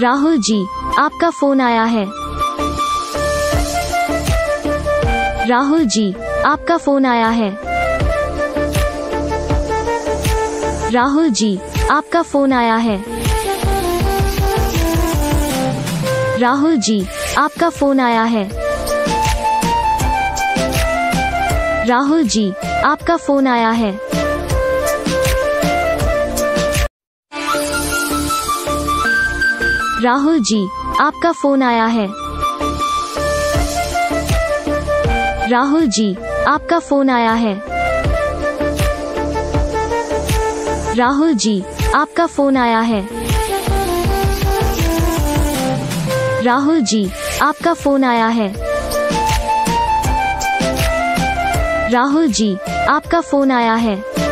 राहुल जी, आपका फोन आया है। राहुल जी, आपका फोन आया है। राहुल जी, आपका फोन आया है। राहुल जी, आपका फोन आया है। राहुल जी, आपका फोन आया है। राहुल जी, आपका फोन आया है। राहुल जी, आपका फोन आया है। राहुल जी, आपका फोन आया है। राहुल जी, आपका फोन आया है। राहुल जी, आपका फोन आया है।